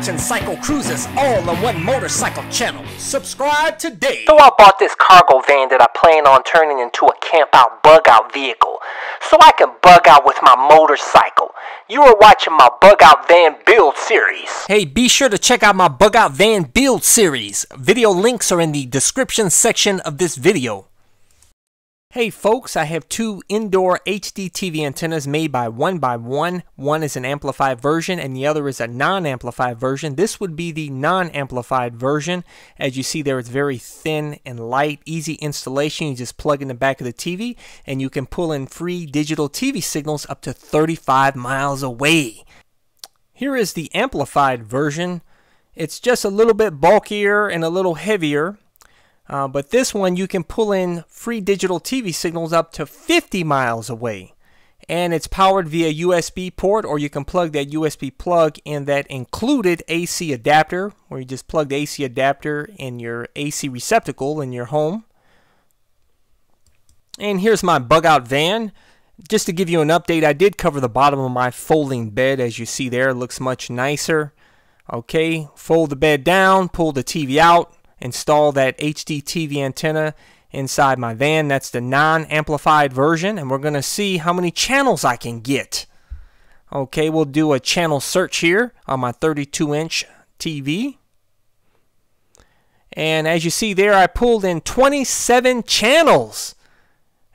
watching Cycle Cruises all on One Motorcycle channel. Subscribe today. So I bought this cargo van that I plan on turning into a camp out bug out vehicle so I can bug out with my motorcycle. You are watching my bug out van build series. Hey, be sure to check out my bug out van build series. Video links are in the description section of this video. Hey folks, I have two indoor HDTV antennas made by 1byOne. One is an amplified version and the other is a non-amplified version. This would be the non-amplified version. As you see there, it's very thin and light, easy installation. You just plug in the back of the TV and you can pull in free digital TV signals up to 35 miles away. Here is the amplified version. It's just a little bit bulkier and a little heavier. But this one, you can pull in free digital TV signals up to 50 miles away. And it's powered via USB port, or you can plug that USB plug in that included AC adapter, where you just plug the AC adapter in your AC receptacle in your home. And here's my bug out van. Just to give you an update, I did cover the bottom of my folding bed, as you see there. It looks much nicer. Okay, fold the bed down, pull the TV out. Install that HDTV antenna inside my van. That's the non-amplified version, and we're going to see how many channels I can get. Okay, we'll do a channel search here on my 32-inch TV. And as you see there, I pulled in 27 channels.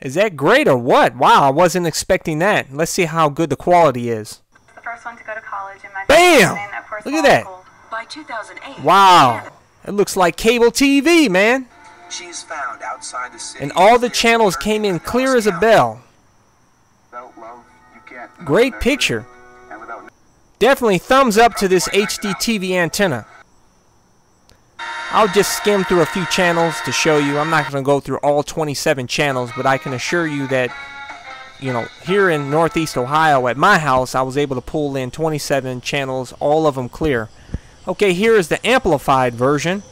Is that great or what? Wow, I wasn't expecting that. Let's see how good the quality is. The first one to go to college in my bam! Look at that. By 2008, wow. It looks like cable TV, man. She's found outside the city. And all the channels came in clear as a bell. Great picture. Definitely thumbs up to this HDTV antenna. I'll just skim through a few channels to show you. I'm not going to go through all 27 channels, but I can assure you that, you know, here in Northeast Ohio at my house, I was able to pull in 27 channels, all of them clear. Okay, here is the amplified version.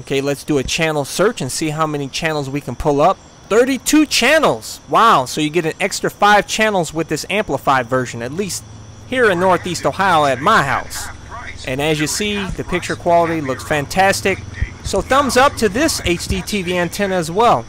Okay, let's do a channel search and see how many channels we can pull up. 32 channels. Wow, so you get an extra 5 channels with this amplified version, at least here in Northeast Ohio at my house. And as you see, the picture quality looks fantastic. So thumbs up to this HDTV antenna as well.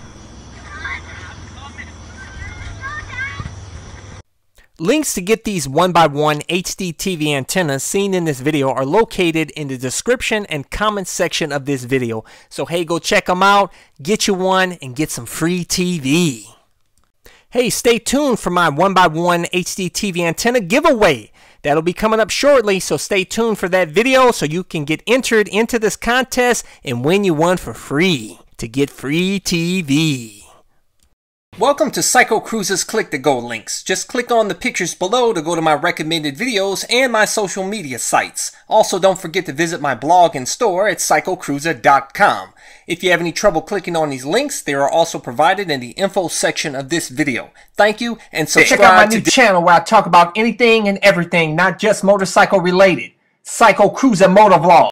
Links to get these 1byOne HDTV antennas seen in this video are located in the description and comment section of this video. So hey, go check them out, get you one, and get some free TV. Hey, stay tuned for my 1byOne HDTV antenna giveaway. That'll be coming up shortly, so stay tuned for that video so you can get entered into this contest and win you one for free to get free TV. Welcome to Cycle Cruises Click to Go links. Just click on the pictures below to go to my recommended videos and my social media sites. Also, don't forget to visit my blog and store at PsychoCruiser.com. If you have any trouble clicking on these links, they are also provided in the info section of this video. Thank you and subscribe. So check out my new channel where I talk about anything and everything, not just motorcycle related. Cycle Cruza Motor Vlog.